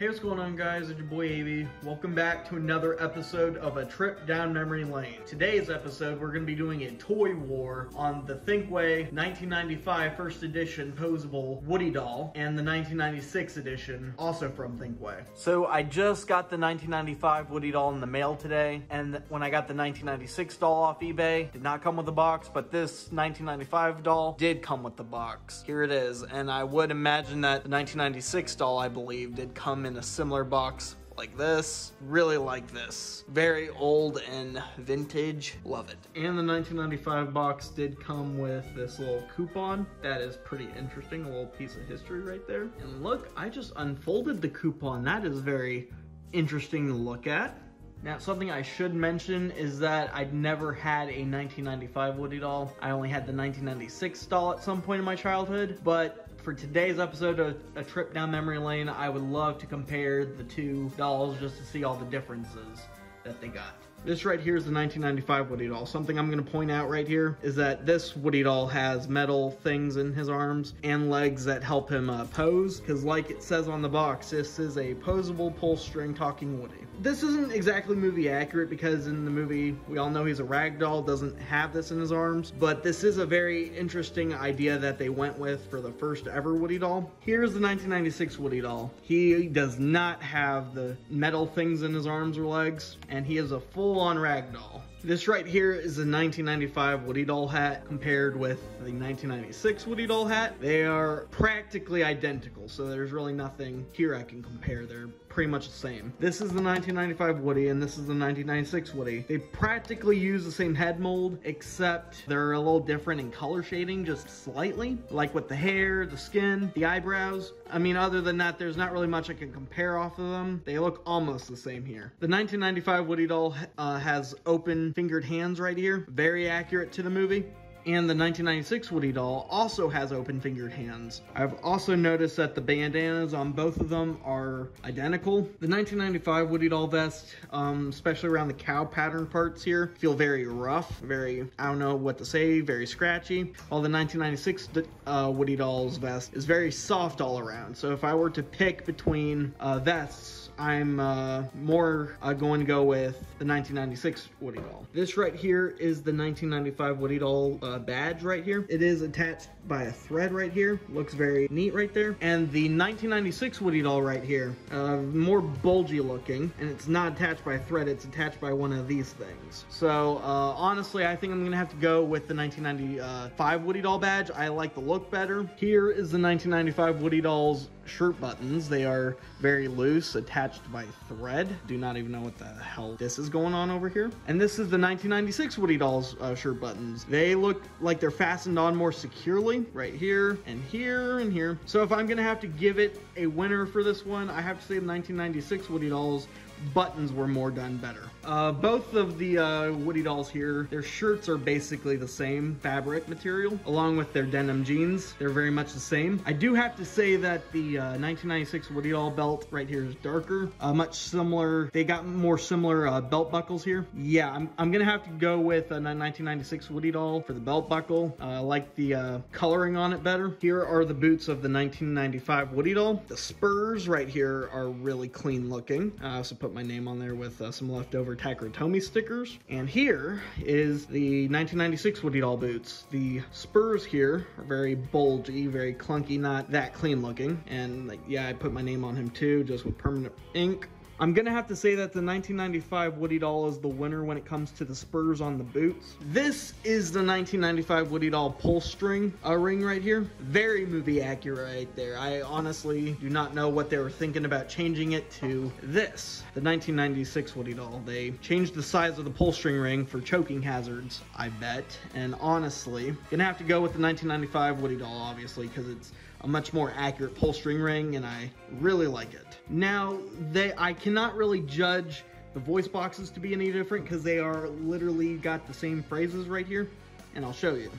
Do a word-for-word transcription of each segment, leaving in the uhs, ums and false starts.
Hey, what's going on, guys? It's your boy A B. Welcome back to another episode of A Trip Down Memory Lane. Today's episode, we're going to be doing a toy war on the Thinkway nineteen ninety-five first edition posable Woody doll and the nineteen ninety-six edition, also from Thinkway. So I just got the nineteen ninety-five Woody doll in the mail today, and when I got the nineteen ninety-six doll off eBay, did not come with a box, but this nineteen ninety-five doll did come with the box. Here it is, and I would imagine that the nineteen ninety-six doll, I believe, did come in in a similar box like this. Really like this. Very old and vintage. Love it. And the nineteen ninety-five box did come with this little coupon. That is pretty interesting. A little piece of history right there. And look, I just unfolded the coupon. That is very interesting to look at. Now, something I should mention is that I'd never had a nineteen ninety-five Woody doll. I only had the nineteen ninety-six doll at some point in my childhood, but for today's episode of A Trip Down Memory Lane, I would love to compare the two dolls just to see all the differences that they got. This right here is the nineteen ninety-five Woody doll. Something I'm going to point out right here is that this Woody doll has metal things in his arms and legs that help him uh, pose, because like it says on the box, this is a posable pull string talking Woody. This isn't exactly movie accurate because in the movie, we all know he's a rag doll, doesn't have this in his arms, but this is a very interesting idea that they went with for the first ever Woody doll. Here's the nineteen ninety-six Woody doll. He does not have the metal things in his arms or legs, and he is a full on ragdoll. This right here is the nineteen ninety-five Woody doll hat compared with the nineteen ninety-six Woody doll hat. They are practically identical, so there's really nothing here I can compare. They're pretty much the same. This is the nineteen ninety-five Woody and this is the nineteen ninety-six Woody. They practically use the same head mold, except they're a little different in color shading, just slightly. Like with the hair, the skin, the eyebrows. I mean, other than that, there's not really much I can compare off of them. They look almost the same here. The nineteen ninety-five Woody doll uh, has open fingered hands right here, very accurate to the movie. And the nineteen ninety-six Woody doll also has open fingered hands. I've also noticed that the bandanas on both of them are identical. The nineteen ninety-five Woody doll vest, um, especially around the cow pattern parts here, feel very rough, very, I don't know what to say, very scratchy. While the nineteen ninety-six uh, Woody doll's vest is very soft all around. So if I were to pick between uh, vests, I'm uh, more uh, going to go with the nineteen ninety-six Woody doll. This right here is the nineteen ninety-five Woody doll uh, badge right here. It is attached by a thread right here. Looks very neat right there. And the nineteen ninety-six Woody doll right here, uh, more bulgy looking, and it's not attached by a thread, it's attached by one of these things. So uh, honestly, I think I'm gonna have to go with the nineteen ninety-five Woody doll badge. I like the look better. Here is the nineteen ninety-five Woody doll's shirt buttons. They are very loose, attached by thread. Do not even know what the hell this is going on over here. And this is the nineteen ninety-six Woody doll's uh, shirt buttons. They look like they're fastened on more securely right here and here and here. So if I'm gonna have to give it a winner for this one, I have to say the nineteen ninety-six Woody doll's buttons were more done better. Uh, both of the uh, Woody dolls here, their shirts are basically the same fabric material, along with their denim jeans. They're very much the same. I do have to say that the uh, nineteen ninety-six Woody doll belt right here is darker, uh, much similar. They got more similar uh, belt buckles here. Yeah, I'm, I'm gonna have to go with a nineteen ninety-six Woody doll for the belt buckle. Uh, I like the uh, coloring on it better. Here are the boots of the nineteen ninety-five Woody doll. The spurs right here are really clean looking. I also put my name on there with uh, some leftover Takaratomi stickers. And here is the nineteen ninety-six Woody doll boots. The spurs here are very bulgy, very clunky, not that clean looking. And like, yeah, I put my name on him too, just with permanent ink. I'm gonna have to say that the nineteen ninety-five Woody doll is the winner when it comes to the spurs on the boots. This is the nineteen ninety-five Woody doll pull string uh, ring right here. Very movie accurate right there. I honestly do not know what they were thinking about changing it to this. The nineteen ninety-six Woody doll. They changed the size of the pull string ring for choking hazards, I bet. And honestly, gonna have to go with the nineteen ninety-five Woody doll, obviously, because it's a much more accurate pull string ring and I really like it. Now, they I cannot really judge the voice boxes to be any different because they are literally got the same phrases right here, and I'll show you.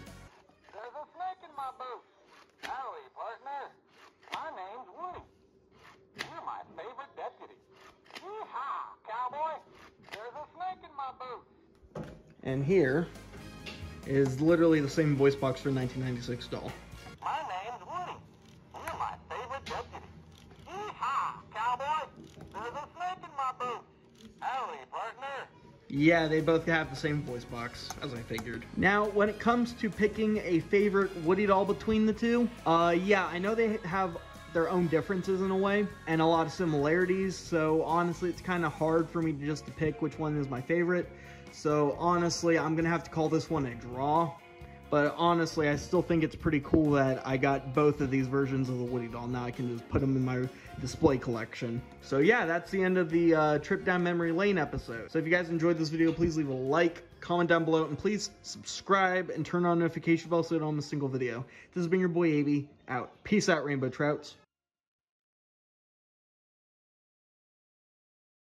There's a snake in my boot. Howdy, partner. My name's Woody. You're my favorite deputy. Yee-haw, cowboy. There's a snake in my boot. And here is literally the same voice box for nineteen ninety-six doll. My name's Woody. You're my favorite deputy. Yee-haw, cowboy. Yeah, they both have the same voice box, as I figured. Now, when it comes to picking a favorite Woody doll between the two, uh, yeah, I know they have their own differences in a way, and a lot of similarities, so honestly, it's kind of hard for me to just to pick which one is my favorite. So honestly, I'm gonna have to call this one a draw. But honestly, I still think it's pretty cool that I got both of these versions of the Woody doll. Now I can just put them in my display collection. So yeah, that's the end of the uh, Trip Down Memory Lane episode. So if you guys enjoyed this video, please leave a like, comment down below, and please subscribe and turn on notification bell so you don't miss a single video. This has been your boy, A B, out. Peace out, Rainbow Trouts.